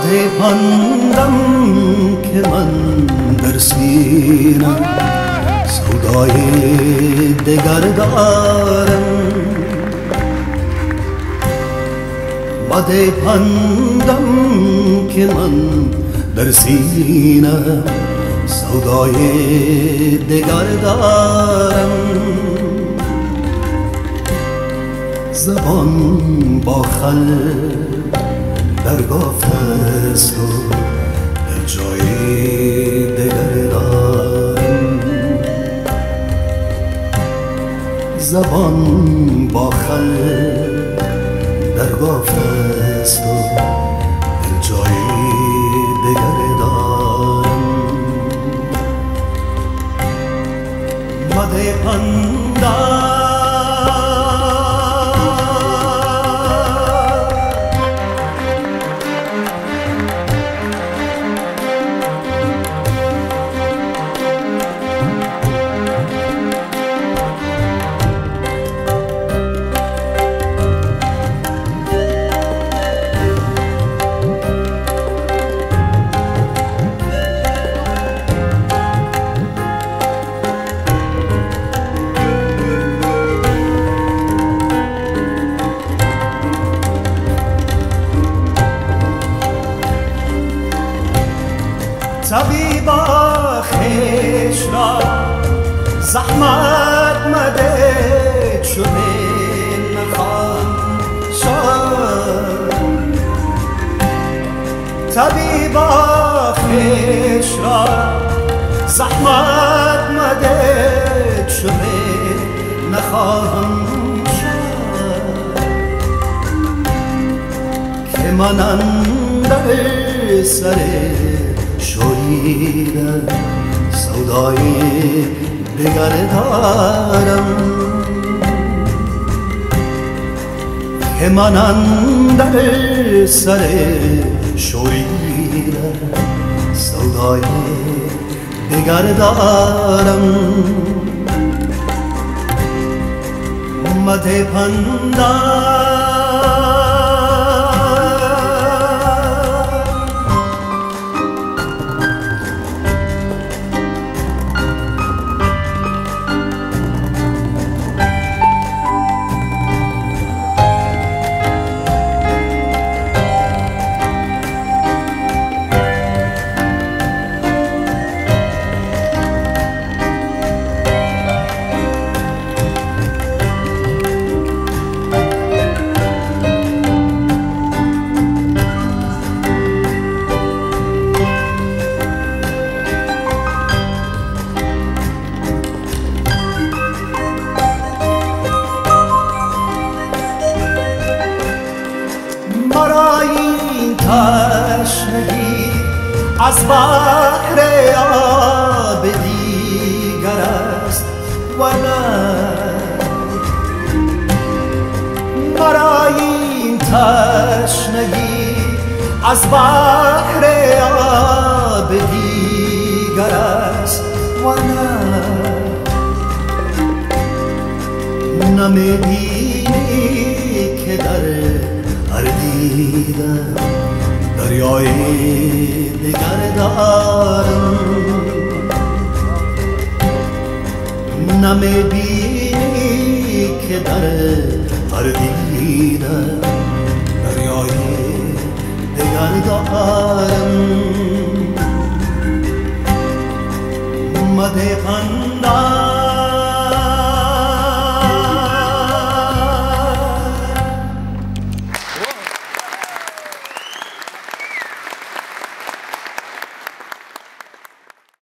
माधे पंदम के मंदर सीना सौदाए दिगरदारम माधे पंदम के मंदर सीना सौदाए दिगरदारम زبان با خلق در گفت سو در جای دگر دارم زبان با خلق در گفت سو در جای دگر دارم مده پندم طبیبا خویش را زحمت مده چونین نخوان شد طبیبا خویش را زحمت مده چونین نخوان شد که من اندر سره شوریدم سودای دگر دارم که من اندر سر شوریدم سودای دگر دارم مده پندم تشنگی از بحر آب دیگر است ولی برای این تشنگی از بحر آب دیگر است ولی نمی‌بینی که در هر دیدن دریای دگر دارم نمی‌بینی که در هر دیدن دریای دگر دارم ما-De Pandam